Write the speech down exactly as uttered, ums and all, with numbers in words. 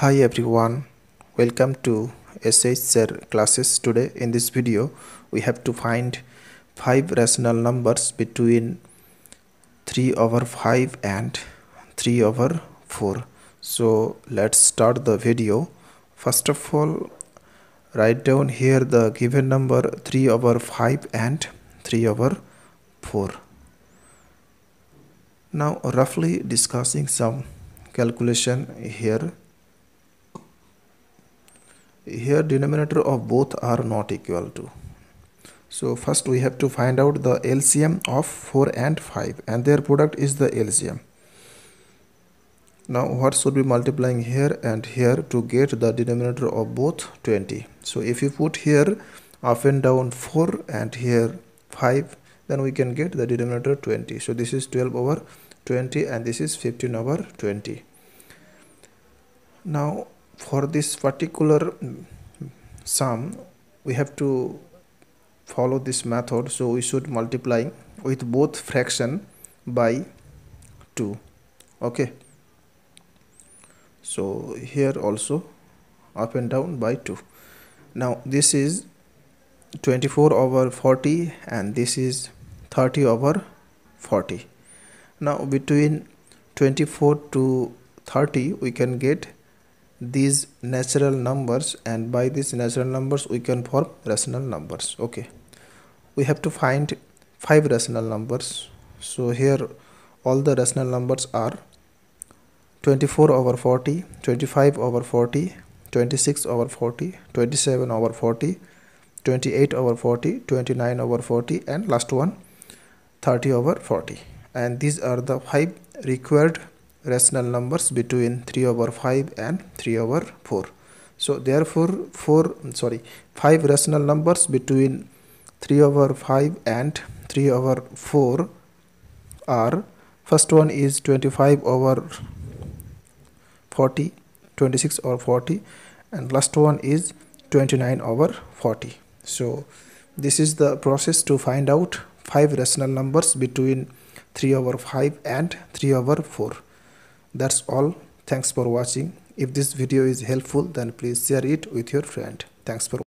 Hi everyone, welcome to S H Sir Classes. Today in this video we have to find five rational numbers between three over five and three over four. So let's start the video. First of all, write down here the given number three over five and three over four. Now roughly discussing some calculation here. Here denominator of both are not equal to. So first we have to find out the L C M of four and five, and their product is the L C M. Now what should be multiplying here and here to get the denominator of both twenty. So if you put here up and down four and here five, then we can get the denominator twenty. So this is twelve over twenty and this is fifteen over twenty. Now for this particular sum we have to follow this method, so we should multiply with both fraction by two. Okay, so here also up and down by two. Now this is twenty-four over forty and this is thirty over forty. Now between twenty-four to thirty we can get these natural numbers, and by these natural numbers we can form rational numbers. Okay, we have to find five rational numbers. So here all the rational numbers are twenty-four over forty, twenty-five over forty, twenty-six over forty, twenty-seven over forty, twenty-eight over forty, twenty-nine over forty, and last one thirty over forty. And these are the five required rational numbers between three over five and three over four. So therefore four sorry five rational numbers between three over five and three over four are: first one is twenty-five over forty, twenty-six over forty, and last one is twenty-nine over forty. So this is the process to find out five rational numbers between three over five and three over four. That's all. Thanks for watching. If this video is helpful, then please share it with your friend. Thanks for watching.